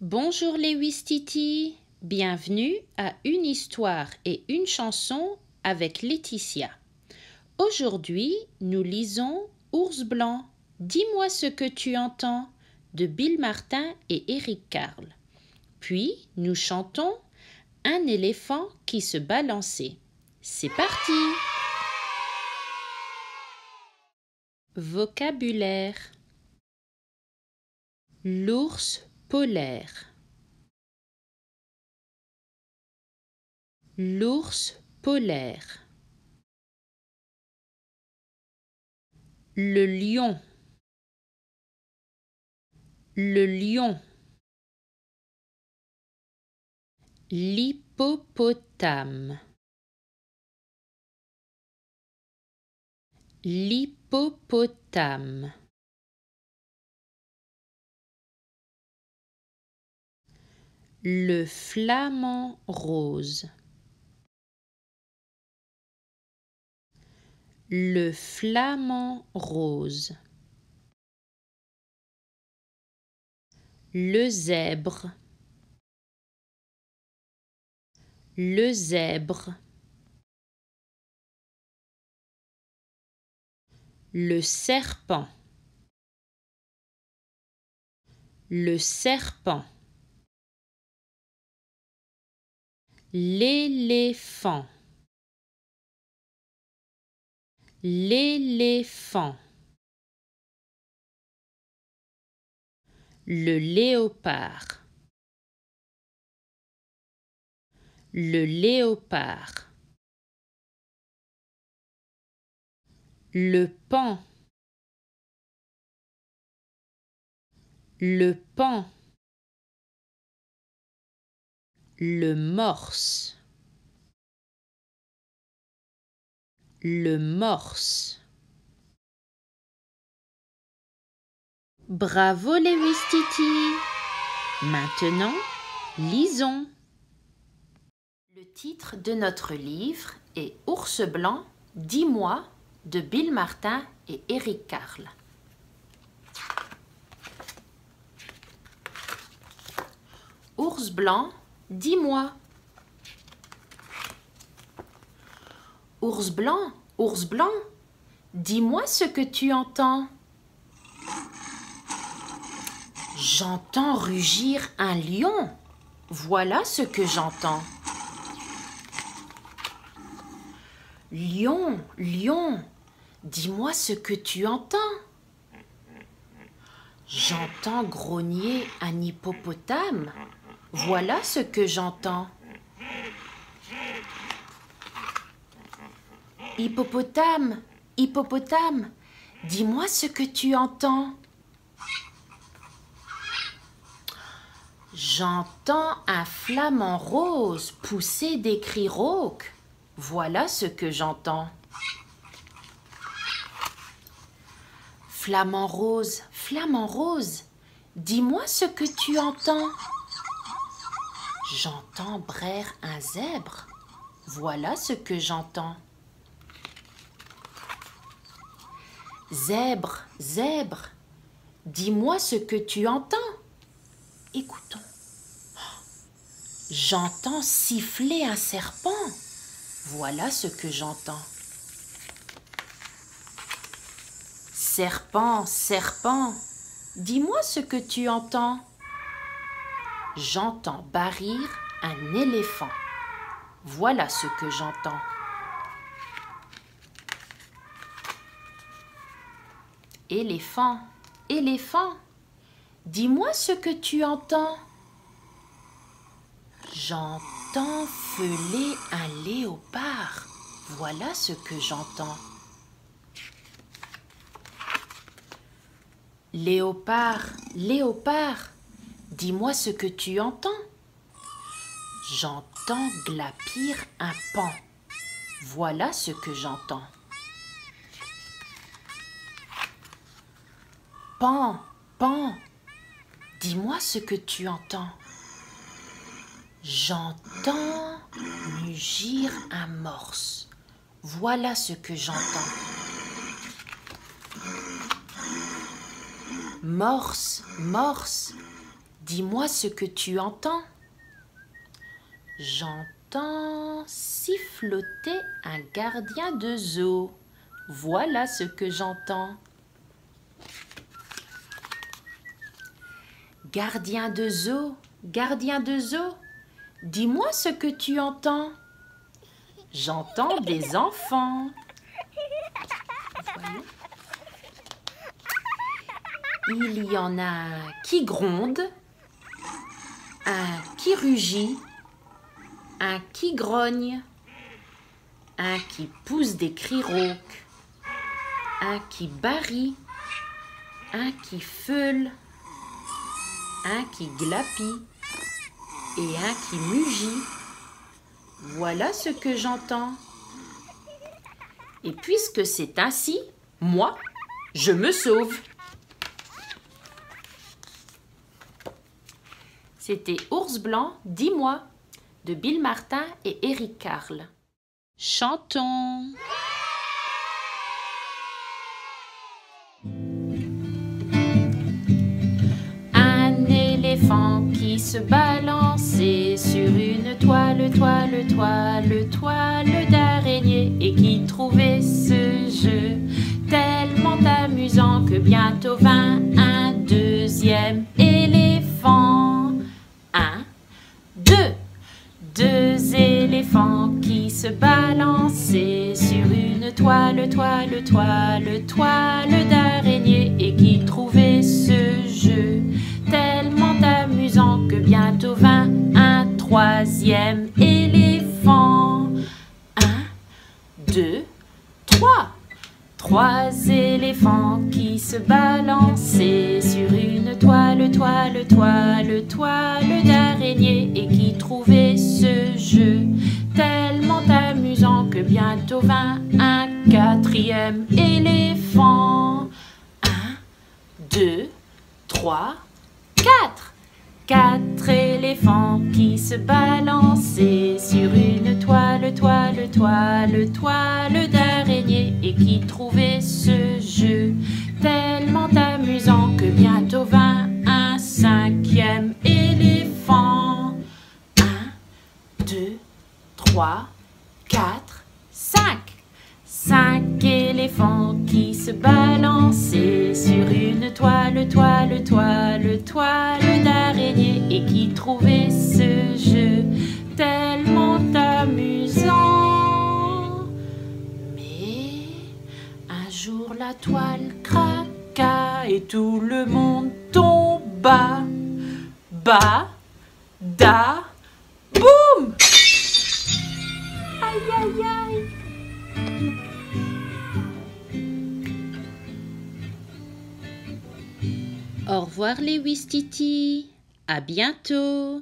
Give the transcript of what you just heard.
Bonjour les Ouistiti, bienvenue à Une histoire et une chanson avec Laetitia. Aujourd'hui, nous lisons Ours blanc, dis-moi ce que tu entends de Bill Martin et Eric Carle. Puis, nous chantons Un éléphant qui se balançait. C'est parti! Vocabulaire. L'ours polaire. L'ours polaire. Le lion. Le lion. L'hippopotame. L'hippopotame. Le flamant rose. Le flamant rose. Le zèbre. Le zèbre. Le serpent. Le serpent. L'éléphant. L'éléphant. Le léopard. Le léopard. Le paon. Le paon. Le morse. Le morse. Bravo les Ouistiti! Maintenant, lisons. Le titre de notre livre est Ours blanc, dis-moi de Bill Martin et Eric Carle. Ours blanc, dis-moi. Ours blanc, dis-moi ce que tu entends. J'entends rugir un lion. Voilà ce que j'entends. Lion, lion, dis-moi ce que tu entends. J'entends grogner un hippopotame. Voilà ce que j'entends. Hippopotame, hippopotame, dis-moi ce que tu entends. J'entends un flamant rose pousser des cris rauques. Voilà ce que j'entends. Flamant rose, dis-moi ce que tu entends. J'entends braire un zèbre. Voilà ce que j'entends. Zèbre, zèbre, dis-moi ce que tu entends. Écoutons. J'entends siffler un serpent. Voilà ce que j'entends. Serpent, serpent, dis-moi ce que tu entends. J'entends barrir un éléphant. Voilà ce que j'entends. Éléphant, éléphant, dis-moi ce que tu entends. J'entends feuler un léopard. Voilà ce que j'entends. Léopard, léopard, dis-moi ce que tu entends. J'entends glapir un paon. Voilà ce que j'entends. Pan, pan, dis-moi ce que tu entends. J'entends mugir un morse. Voilà ce que j'entends. Morse, morse, Dis-moi ce que tu entends. J'entends siffloter un gardien de zoo. Voilà ce que j'entends. Gardien de zoo, gardien de zoo, dis-moi ce que tu entends. J'entends des enfants. Voilà. Il y en a un qui gronde, un qui rugit, un qui grogne, un qui pousse des cris rauques, un qui barille, un qui feule, un qui glapit et un qui mugit. Voilà ce que j'entends. Et puisque c'est ainsi, moi, je me sauve. C'était Ours blanc, dis-moi, de Bill Martin et Eric Carle. Chantons. Un éléphant qui se balançait sur une toile d'araignée et qui trouvait ce jeu tellement amusant que bientôt vint un deuxième éléphant. Deux éléphants qui se balançaient sur une toile d'araignée et qui trouvaient ce jeu tellement amusant que bientôt vint un troisième éléphant. 1, 2, 3. Trois éléphants qui se balançaient sur une toile d'araignée et qui trouvaient ce jeu tellement amusant que bientôt vint un quatrième éléphant. 1, 2, 3, 4. Quatre éléphants qui se balançaient sur une toile d'araignée et qui trouvaient ce jeu tellement amusant que bientôt vint un cinquième éléphant. 1, 2, 3, 4, 5. Cinq éléphants qui se balançaient sur une toile d'araignée et qui trouvaient ce jeu tellement amusant. Mais un jour la toile craqua et tout le monde tomba. Ba, da, boum! Aïe, aïe, aïe! Au revoir les Ouistiti, à bientôt.